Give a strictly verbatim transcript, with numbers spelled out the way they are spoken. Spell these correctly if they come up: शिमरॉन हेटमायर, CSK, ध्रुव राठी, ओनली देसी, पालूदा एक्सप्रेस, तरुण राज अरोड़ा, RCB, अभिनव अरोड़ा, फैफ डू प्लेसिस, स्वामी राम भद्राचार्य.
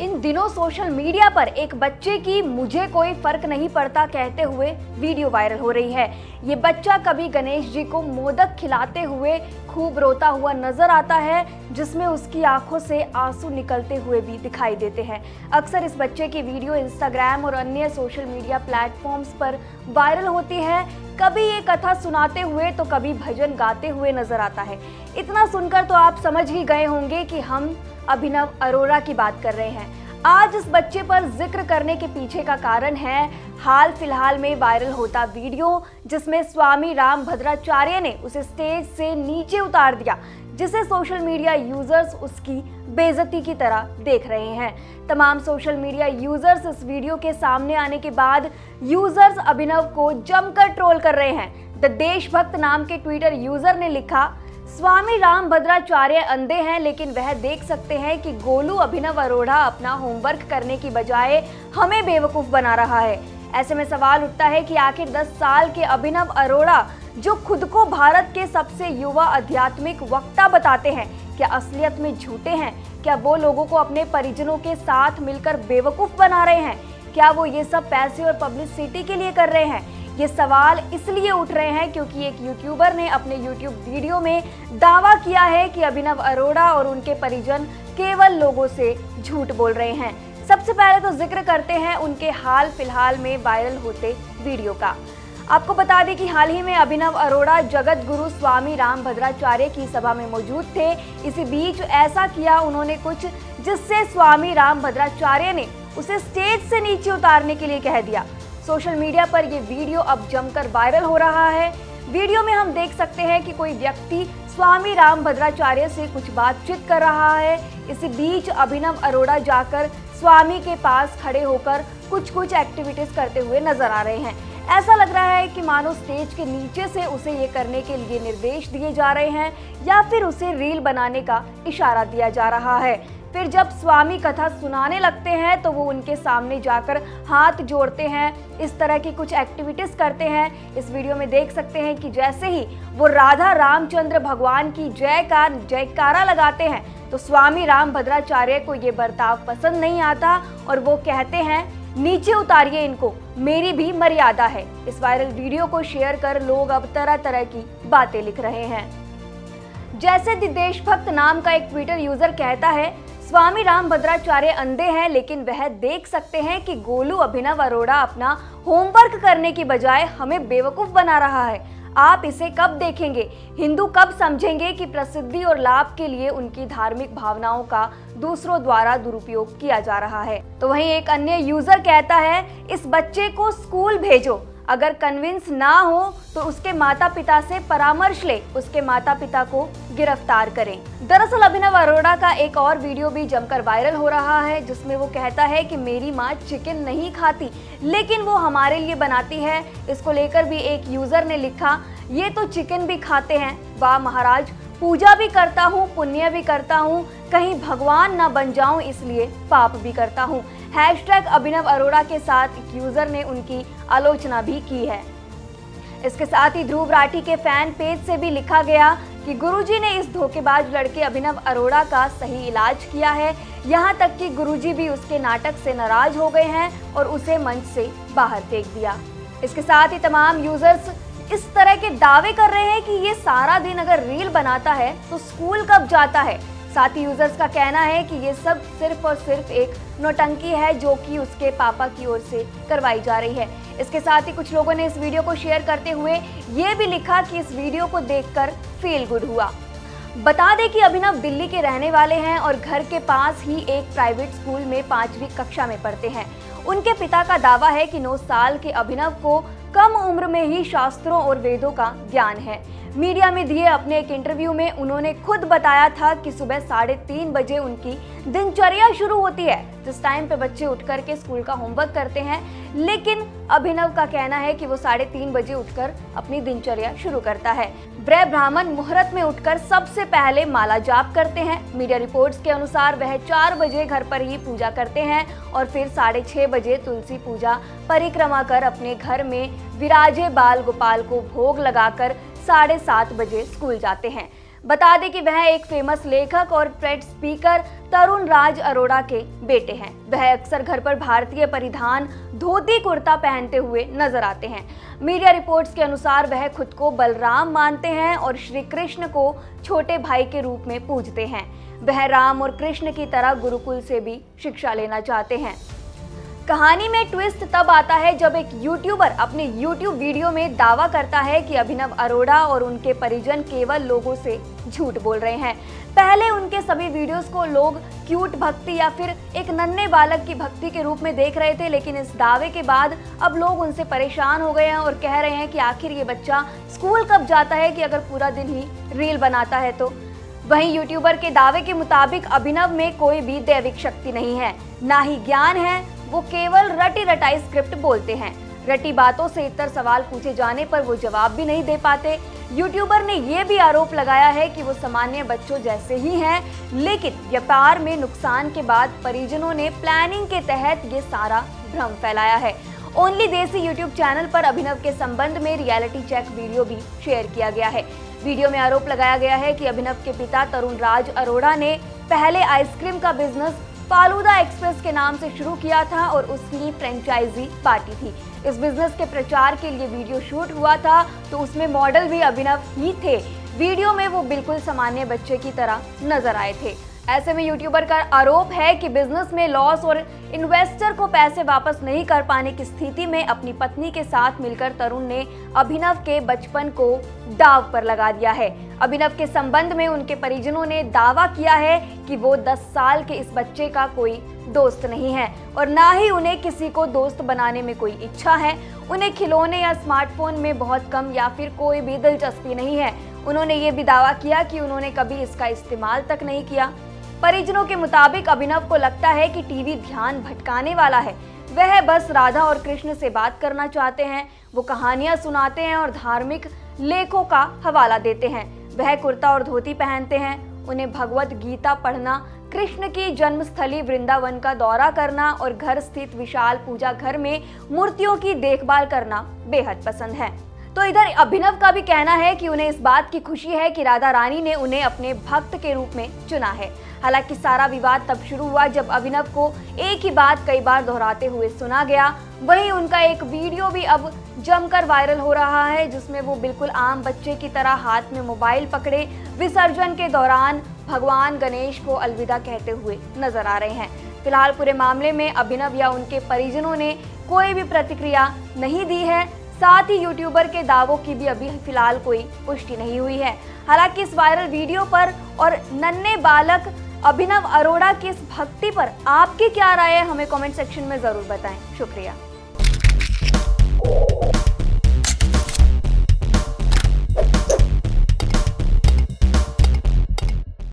इन दिनों social media पर एक बच्चे की मुझे कोई फर्क नहीं पड़ता कहते हुए वीडियो वायरल हो रही है। ये बच्चा कभी गणेश जी को मोदक खिलाते हुए खूब रोता हुआ नजर आता है, जिसमें उसकी आंखों से आंसू निकलते हुए भी दिखाई देते हैं। अक्सर इस बच्चे की वीडियो इंस्टाग्राम और अन्य सोशल मीडिया प्लेटफॉर्म्स पर वायरल होती है। कभी ये कथा सुनाते हुए तो कभी भजन गाते हुए नजर आता है। इतना सुनकर तो आप समझ ही गए होंगे कि हम अभिनव अरोड़ा की बात कर रहे हैं। आज इस बच्चे पर जिक्र करने के पीछे का कारण है हाल फिलहाल में वायरल होता वीडियो, जिसमें स्वामी राम भद्राचार्य ने उसे स्टेज से नीचे उतार दिया, जिसे सोशल मीडिया यूजर्स उसकी बेइज्जती की तरह देख रहे हैं। तमाम सोशल मीडिया यूजर्स इस वीडियो के सामने आने के बाद यूजर्स अभिनव को जमकर ट्रोल कर रहे हैं। द देशभक्त नाम के ट्विटर यूजर ने लिखा, स्वामी राम भद्राचार्य अंधे हैं लेकिन वह देख सकते हैं कि गोलू अभिनव अरोड़ा अपना होमवर्क करने की बजाय हमें बेवकूफ बना रहा है। ऐसे में सवाल उठता है कि आखिर दस साल के अभिनव अरोड़ा जो खुद को भारत के सबसे युवा आध्यात्मिक वक्ता बताते हैं, क्या असलियत में झूठे हैं? क्या वो लोगों को अपने परिजनों के साथ मिलकर बेवकूफ बना रहे हैं? क्या वो ये सब पैसे और पब्लिसिटी के लिए कर रहे हैं? ये सवाल इसलिए उठ रहे हैं क्योंकि एक यूट्यूबर ने अपने यूट्यूब वीडियो में दावा किया है कि अभिनव अरोड़ा और उनके परिजन केवल लोगों से झूठ बोल रहे हैं। सबसे पहले तो जिक्र करते हैं उनके हाल फिलहाल में वायरल होते वीडियो का। आपको बता दें कि हाल ही में अभिनव अरोड़ा जगत गुरु स्वामी राम भद्राचार्य की सभा में मौजूद थे। इसी बीच ऐसा किया उन्होंने कुछ जिससे स्वामी राम भद्राचार्य ने उसे स्टेज से नीचे उतारने के लिए कह दिया। सोशल मीडिया पर ये वीडियो अब जमकर वायरल हो रहा है। वीडियो में हम देख सकते हैं कि कोई व्यक्ति स्वामी राम भद्राचार्य से कुछ बातचीत कर रहा है। इसी बीच अभिनव अरोड़ा जाकर स्वामी के पास खड़े होकर कुछ कुछ एक्टिविटीज करते हुए नजर आ रहे हैं। ऐसा लग रहा है कि मानो स्टेज के नीचे से उसे ये करने के लिए निर्देश दिए जा रहे हैं या फिर उसे रील बनाने का इशारा दिया जा रहा है। फिर जब स्वामी कथा सुनाने लगते हैं तो वो उनके सामने जाकर हाथ जोड़ते हैं, इस तरह की कुछ एक्टिविटीज़ करते हैं। इस वीडियो में देख सकते हैं कि जैसे ही वो राधा रामचंद्र भगवान की जय का जयकारा लगाते हैं तो स्वामी राम भद्राचार्य को ये बर्ताव पसंद नहीं आता और वो कहते हैं, नीचे उतारिए इनको, मेरी भी मर्यादा है। इस वायरल वीडियो को शेयर कर लोग अब तरह तरह की बातें लिख रहे हैं। जैसे द देशभक्त नाम का एक ट्विटर यूजर कहता है, स्वामी राम भद्राचार्य अंधे हैं लेकिन वह देख सकते हैं कि गोलू अभिनव अरोड़ा अपना होमवर्क करने की बजाय हमें बेवकूफ बना रहा है। आप इसे कब देखेंगे? हिंदू कब समझेंगे कि प्रसिद्धि और लाभ के लिए उनकी धार्मिक भावनाओं का दूसरों द्वारा दुरुपयोग किया जा रहा है। तो वहीं एक अन्य यूजर कहता है, इस बच्चे को स्कूल भेजो, अगर कन्विंस ना हो तो उसके माता पिता से परामर्श ले, उसके माता पिता को गिरफ्तार करें। दरअसल अभिनव अरोड़ा का एक और वीडियो भी जमकर वायरल हो रहा है, जिसमें वो कहता है कि मेरी माँ चिकन नहीं खाती लेकिन वो हमारे लिए बनाती है। इसको लेकर भी एक यूजर ने लिखा, ये तो चिकन भी खाते हैं, वाह महाराज, पूजा भी करता हूँ, पुण्य भी करता हूँ, कहीं भगवान ना बन जाऊँ इसलिए पाप भी करता हूँ। हैशटैग अभिनव अरोड़ा के साथ एक यूजर ने उनकी आलोचना भी की है। इसके साथ ही ध्रुव राठी के फैन पेज से भी लिखा गया कि गुरुजी ने इस धोखेबाज लड़के अभिनव अरोड़ा का सही इलाज किया है, यहाँ तक कि गुरुजी भी उसके नाटक से नाराज हो गए हैं और उसे मंच से बाहर फेंक दिया। इसके साथ ही तमाम यूजर्स इस तरह के दावे कर रहे हैं कि ये सारा दिन अगर रील बनाता है तो स्कूल कब जाता है। साथ ही यूजर्स का कहना है कि ये सब सिर्फ और सिर्फ एक नौटंकी है जो कि उसके पापा की ओर से करवाई जा रही है। इसके साथ ही कुछ लोगों ने इस वीडियो को शेयर करते हुए ये भी लिखा कि इस वीडियो को देखकर फील गुड हुआ। बता दें कि अभिनव दिल्ली के रहने वाले हैं और घर के पास ही एक प्राइवेट स्कूल में पाँचवीं कक्षा में पढ़ते हैं। उनके पिता का दावा है कि नौ साल के अभिनव को कम उम्र में ही शास्त्रों और वेदों का ज्ञान है। मीडिया में दिए अपने एक इंटरव्यू में उन्होंने खुद बताया था कि सुबह साढ़े तीन बजे उनकी दिनचर्या शुरू होती है, जिस टाइम पे बच्चे उठकर के स्कूल का होमवर्क करते हैं। लेकिन अभिनव का कहना है कि वो साढ़े तीन बजे उठकर अपनी दिनचर्या शुरू करता है। ब्रह्म ब्राह्मण मुहूर्त में उठकर सबसे पहले माला जाप करते हैं। मीडिया रिपोर्ट्स के अनुसार वह चार बजे घर पर ही पूजा करते हैं और फिर साढ़े छः बजे तुलसी पूजा परिक्रमा कर अपने घर में विराजे बाल गोपाल को भोग लगाकर साढ़े सात बजे स्कूल जाते हैं। बता दें कि वह एक फेमस लेखक और प्रेड स्पीकर तरुण राज अरोड़ा के बेटे हैं। वह अक्सर घर पर भारतीय परिधान धोती कुर्ता पहनते हुए नजर आते हैं। मीडिया रिपोर्ट्स के अनुसार वह खुद को बलराम मानते हैं और श्री कृष्ण को छोटे भाई के रूप में पूजते हैं। वह राम और कृष्ण की तरह गुरुकुल से भी शिक्षा लेना चाहते हैं। कहानी में ट्विस्ट तब आता है जब एक यूट्यूबर अपने यूट्यूब वीडियो में दावा करता है कि अभिनव अरोड़ा और उनके परिजन केवल लोगों से झूठ बोल रहे हैं। पहले उनके सभी वीडियोस को लोग क्यूट भक्ति या फिर एक नन्हे बालक की भक्ति के रूप में देख रहे थे, लेकिन इस दावे के बाद अब लोग उनसे परेशान हो गए हैं और कह रहे हैं कि आखिर ये बच्चा स्कूल कब जाता है कि अगर पूरा दिन ही रील बनाता है तो। वहीं यूट्यूबर के दावे के मुताबिक अभिनव में कोई भी दैविक शक्ति नहीं है, ना ही ज्ञान है। वो केवल रटी रटाई स्क्रिप्ट बोलते हैं। रटी बातों से इतर सवाल पूछे जाने पर वो जवाब भी नहीं दे पाते। यूट्यूबर ने ये भी आरोप लगाया है कि वो सामान्य बच्चों जैसे ही हैं, लेकिन व्यापार में नुकसान के बाद परिजनों ने प्लानिंग के तहत ये सारा भ्रम फैलाया है। ओनली देसी यूट्यूब चैनल पर अभिनव के संबंध में रियलिटी चेक वीडियो भी शेयर किया गया है। वीडियो में आरोप लगाया गया है कि अभिनव के पिता तरुण राज अरोड़ा ने पहले आइसक्रीम का बिजनेस पालूदा एक्सप्रेस के नाम से शुरू किया था और उसकी फ्रेंचाइजी पार्टी थी। इस बिजनेस के प्रचार के लिए वीडियो शूट हुआ था तो उसमें मॉडल भी अभिनव ही थे। वीडियो में वो बिल्कुल सामान्य बच्चे की तरह नजर आए थे। ऐसे में यूट्यूबर का आरोप है कि बिजनेस में लॉस और इन्वेस्टर को पैसे वापस नहीं कर पाने की स्थिति में अपनी पत्नी के साथ मिलकर तरुण ने अभिनव के बचपन को दाव पर लगा दिया है। अभिनव के संबंध में उनके परिजनों ने दावा किया है कि वो दस साल के इस बच्चे का कोई दोस्त नहीं है और ना ही उन्हें किसी को दोस्त बनाने में कोई इच्छा है। उन्हें खिलौने या स्मार्टफोन में बहुत कम या फिर कोई भी दिलचस्पी नहीं है। उन्होंने ये भी दावा किया कि उन्होंने कभी इसका इस्तेमाल तक नहीं किया। परिजनों के मुताबिक अभिनव को लगता है कि टीवी ध्यान भटकाने वाला है। वह बस राधा और कृष्ण से बात करना चाहते हैं। वो कहानियां सुनाते हैं और धार्मिक लेखों का हवाला देते हैं। वह कुर्ता और धोती पहनते हैं। उन्हें भगवत गीता पढ़ना, कृष्ण की जन्मस्थली वृंदावन का दौरा करना और घर स्थित विशाल पूजा घर में मूर्तियों की देखभाल करना बेहद पसंद है। तो इधर अभिनव का भी कहना है कि उन्हें इस बात की खुशी है कि राधा रानी ने उन्हें अपने भक्त के रूप में चुना है। हालांकि सारा विवाद तब शुरू हुआ जब अभिनव को एक ही बात कई बार दोहराते हुए सुना गया। वहीं उनका एक वीडियो भी अब जमकर वायरल हो रहा है जिसमें वो बिल्कुल आम बच्चे की तरह हाथ में मोबाइल पकड़े विसर्जन के दौरान भगवान गणेश को अलविदा कहते हुए नजर आ रहे हैं। फिलहाल पूरे मामले में अभिनव या उनके परिजनों ने कोई भी प्रतिक्रिया नहीं दी है। साथ ही यूट्यूबर के दावों की भी अभी फिलहाल कोई पुष्टि नहीं हुई है। हालांकि इस वायरल वीडियो पर और नन्हे बालक अभिनव अरोड़ा की इस भक्ति पर आपकी क्या राय है, हमें कमेंट सेक्शन में जरूर बताएं। शुक्रिया।